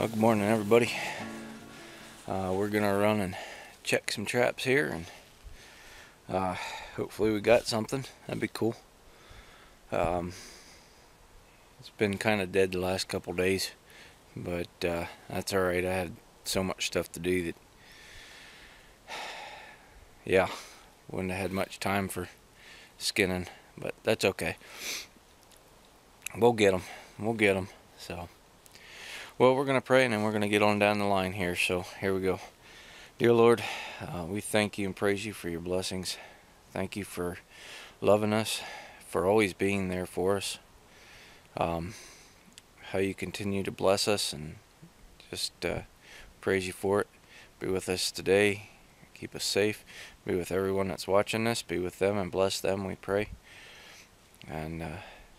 Well, good morning everybody. We're gonna run and check some traps here, and hopefully we got something. That'd be cool. It's been kind of dead the last couple days, but that's all right. I had so much stuff to do that, yeah, wouldn't have had much time for skinning, but that's okay. We'll get them. We'll get them. So, well, we're going to pray and then we're going to get on down the line here. So, here we go. Dear Lord, we thank you and praise you for your blessings. Thank you for loving us, for always being there for us. How you continue to bless us, and just praise you for it. Be with us today. Keep us safe. Be with everyone that's watching this. Be with them and bless them, we pray. And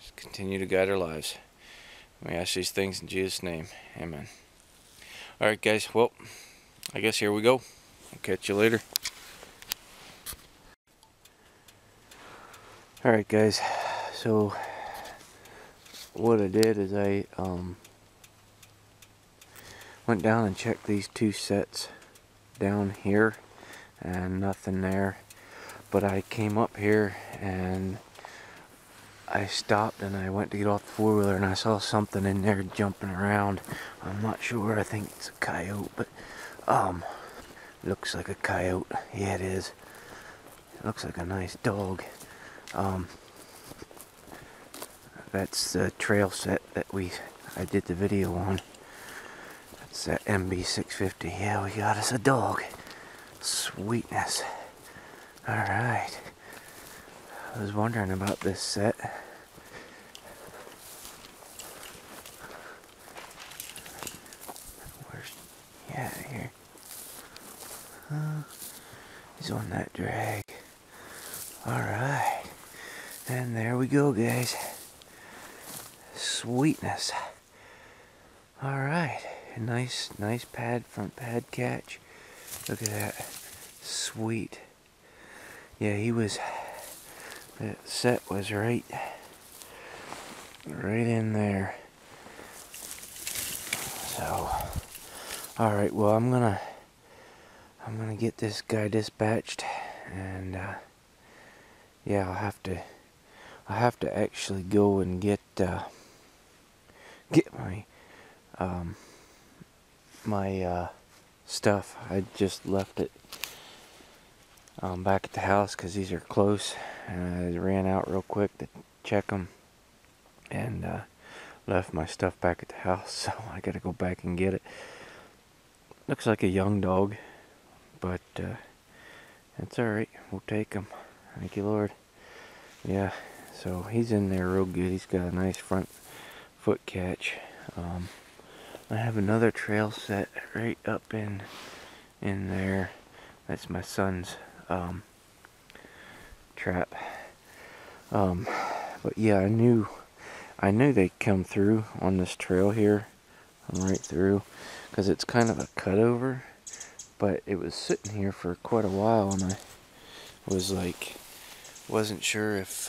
just continue to guide our lives. We ask these things in Jesus' name. Amen. Alright guys, well, I guess here we go. I'll catch you later. Alright guys, so what I did is I went down and checked these two sets down here, and nothing there. But I came up here and I stopped and I went to get off the four-wheeler, and I saw something in there jumping around. I'm not sure. I think it's a coyote, but looks like a coyote. Yeah, it is. It looks like a nice dog. That's the trail set that I did the video on. That's that MB650. Yeah, we got us a dog. Sweetness. All right. I was wondering about this set. Where's, yeah, here. He's on that drag. Alright. And there we go, guys. Sweetness. Alright. Nice pad, front pad catch. Look at that. Sweet. Yeah, he was... that set was right in there. So, all right. Well, I'm gonna get this guy dispatched, and yeah, I have to actually go and get my stuff. I just left it back at the house because these are close, and I ran out real quick to check them, and left my stuff back at the house, so I gotta go back and get it. Looks like a young dog, but it's alright, we'll take him. Thank you, Lord. Yeah, so he's in there real good. He's got a nice front foot catch. I have another trail set right up in there. That's my son's trap. But yeah, I knew they'd come through on this trail here. I'm right through, because it's kind of a cutover, but it was sitting here for quite a while, and I was like, wasn't sure if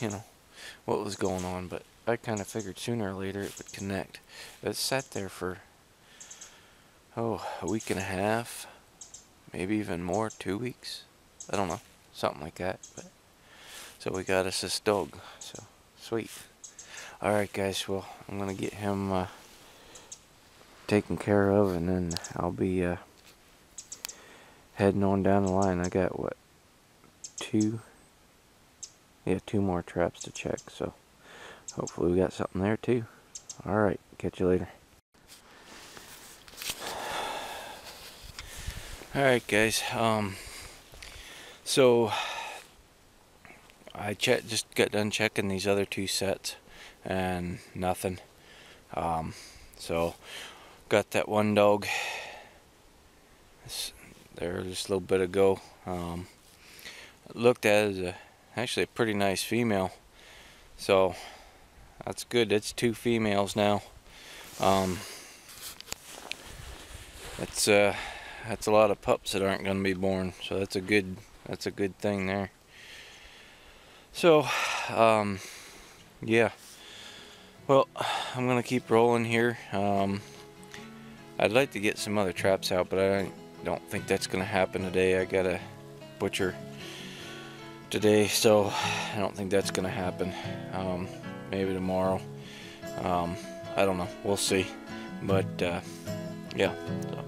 you know what was going on, but I kind of figured sooner or later it would connect. It sat there for, oh, a week and a half, maybe even more, 2 weeks, I don't know, something like that. But so we got us this dog, so sweet. Alright guys, well, I'm gonna get him taken care of, and then I'll be heading on down the line. I got, what, two more traps to check, so hopefully we got something there too. Alright, catch you later. Alright guys, so I just got done checking these other two sets and nothing. So got that one dog there just a little bit ago. Looked at as actually a pretty nice female, so that's good. That's two females now. That's a lot of pups that aren't going to be born, so that's a good thing there. So yeah, well, I'm going to keep rolling here. I'd like to get some other traps out, but I don't think that's going to happen today. I got a butcher today, so I don't think that's going to happen. Maybe tomorrow. I don't know. We'll see. But yeah. So.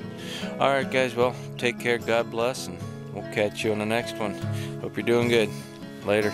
All right, guys. Well, take care. God bless, and we'll catch you on the next one. Hope you're doing good. Later.